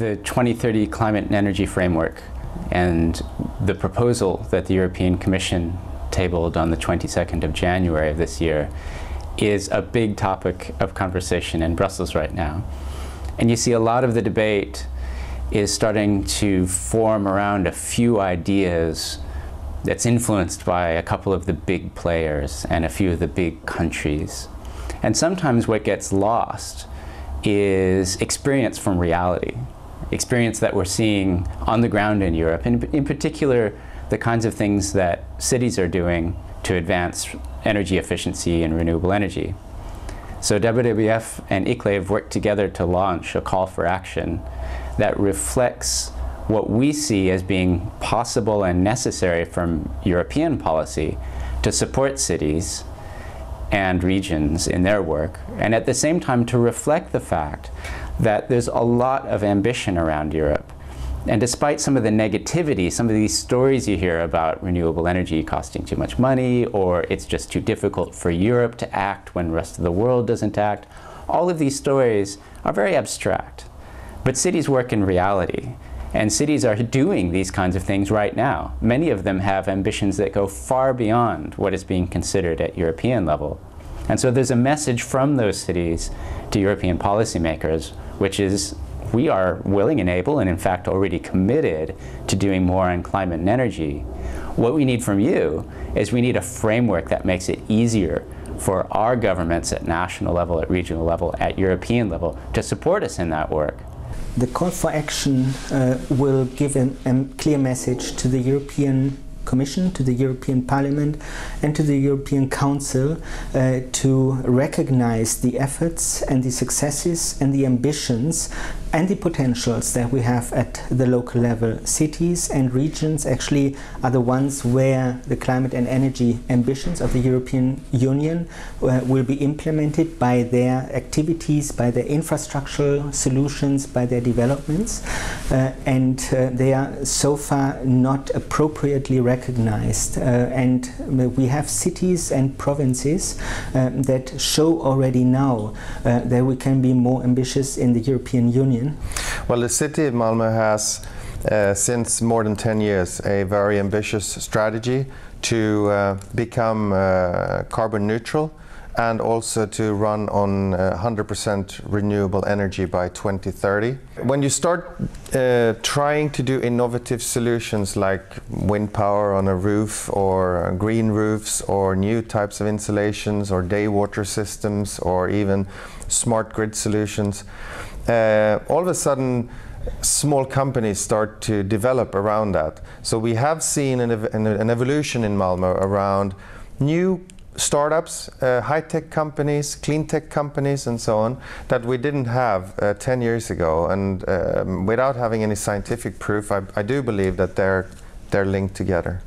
the 2030 Climate and Energy Framework and the proposal that the European Commission tabled on the 22nd of January of this year is a big topic of conversation in Brussels right now. And you see a lot of the debate is starting to form around a few ideas that's influenced by a couple of the big players and a few of the big countries. And sometimes what gets lost is experience from reality, experience that we're seeing on the ground in Europe, and in particular the kinds of things that cities are doing to advance energy efficiency and renewable energy. So WWF and ICLEI have worked together to launch a call for action that reflects what we see as being possible and necessary from European policy to support cities and regions in their work, and at the same time to reflect the fact that there's a lot of ambition around Europe. And despite some of the negativity, some of these stories you hear about renewable energy costing too much money, or it's just too difficult for Europe to act when the rest of the world doesn't act, all of these stories are very abstract. But cities work in reality. And cities are doing these kinds of things right now. Many of them have ambitions that go far beyond what is being considered at European level. And so there's a message from those cities to European policymakers, which is we are willing and able, and in fact already committed to doing more on climate and energy. What we need from you is we need a framework that makes it easier for our governments at national level, at regional level, at European level to support us in that work. The call for action will give a clear message to the European Commission, to the European Parliament and to the European Council to recognize the efforts and the successes and the ambitions and the potentials that we have at the local level. Cities and regions actually are the ones where the climate and energy ambitions of the European Union will be implemented by their activities, by their infrastructural solutions, by their developments, and they are so far not appropriately recognized. And we have cities and provinces that show already now that we can be more ambitious in the European Union. Well, the city of Malmö has, since more than 10 years, a very ambitious strategy to become carbon neutral and also to run on 100% renewable energy by 2030. When you start trying to do innovative solutions like wind power on a roof or green roofs or new types of insulations or day water systems or even smart grid solutions, all of a sudden small companies start to develop around that. So we have seen an evolution in Malmö around new startups, high-tech companies, clean-tech companies and so on, that we didn't have 10 years ago. And without having any scientific proof, I do believe that they're linked together.